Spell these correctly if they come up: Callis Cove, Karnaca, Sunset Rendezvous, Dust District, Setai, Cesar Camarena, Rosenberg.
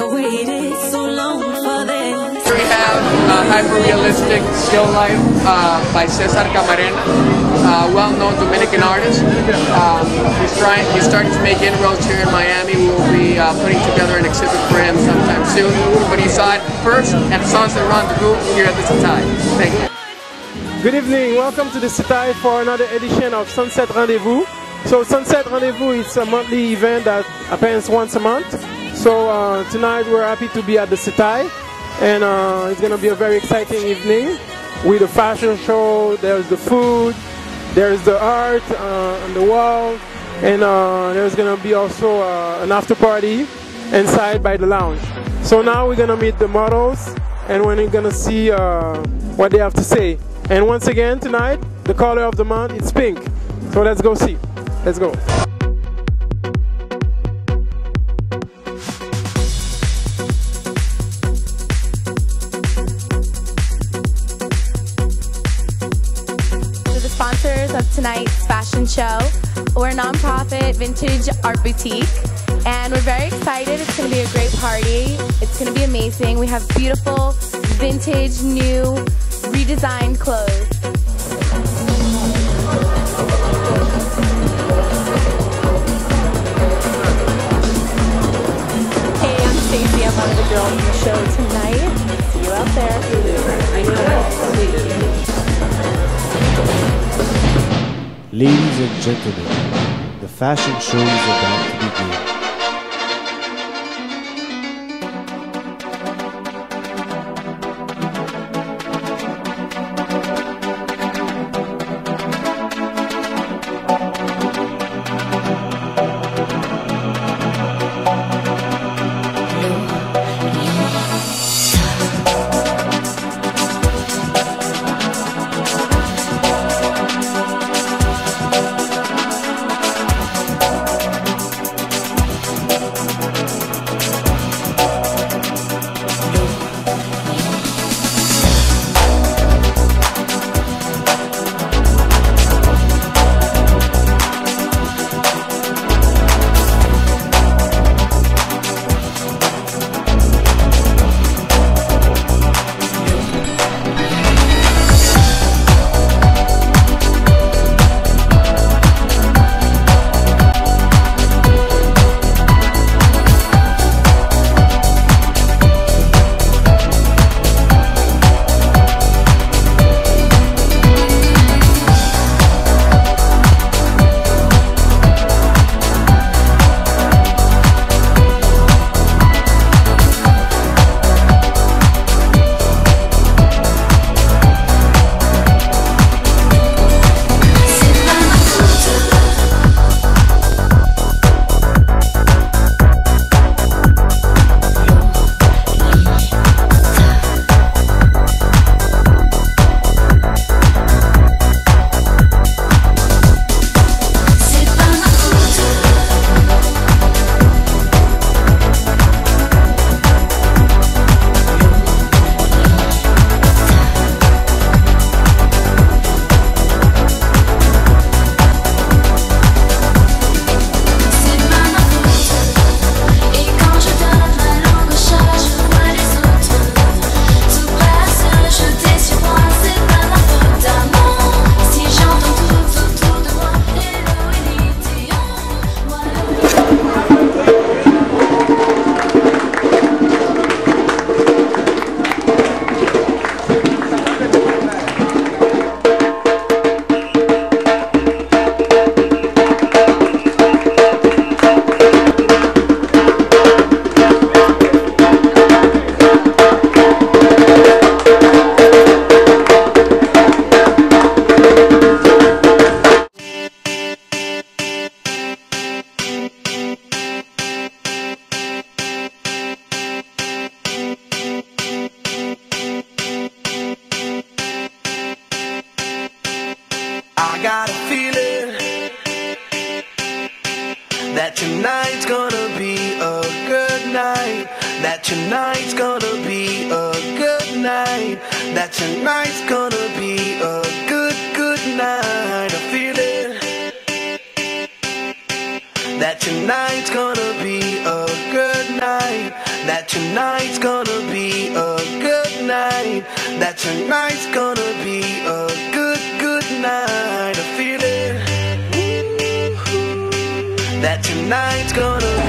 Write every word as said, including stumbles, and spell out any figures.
I waited so long for this. We have a hyper-realistic still life uh, by Cesar Camarena, a well-known Dominican artist. Um, he's, trying, he's starting to make inroads here in Miami. We'll be uh, putting together an exhibit for him sometime soon. But he saw it first at Sunset Rendezvous here at the Setai. Thank you. Good evening. Welcome to the Setai for another edition of Sunset Rendezvous. So Sunset Rendezvous is a monthly event that happens once a month. So uh, tonight we're happy to be at the Setai, and uh, it's going to be a very exciting evening with a fashion show. There's the food, there's the art uh, on the wall, and uh, there's going to be also uh, an after party inside by the lounge. So now we're going to meet the models, and we're going to see uh, what they have to say. And once again tonight, the color of the month is pink. So let's go see. Let's go. Sponsors of tonight's fashion show. We're a nonprofit vintage art boutique, and we're very excited. It's going to be a great party. It's going to be amazing. We have beautiful, vintage, new, redesigned clothes. Hey, I'm Stacey. I'm one of the girls on the show tonight. See you out there. I know. Ladies and gentlemen, the fashion show is about to that tonight's gonna be a good night. That tonight's gonna be a good night. That tonight's gonna be a good, good night. I feel it. That tonight's gonna be a good night. That tonight's gonna be a good night, that tonight's gonna be a good, good night. I feel it. Ooh, that tonight's gonna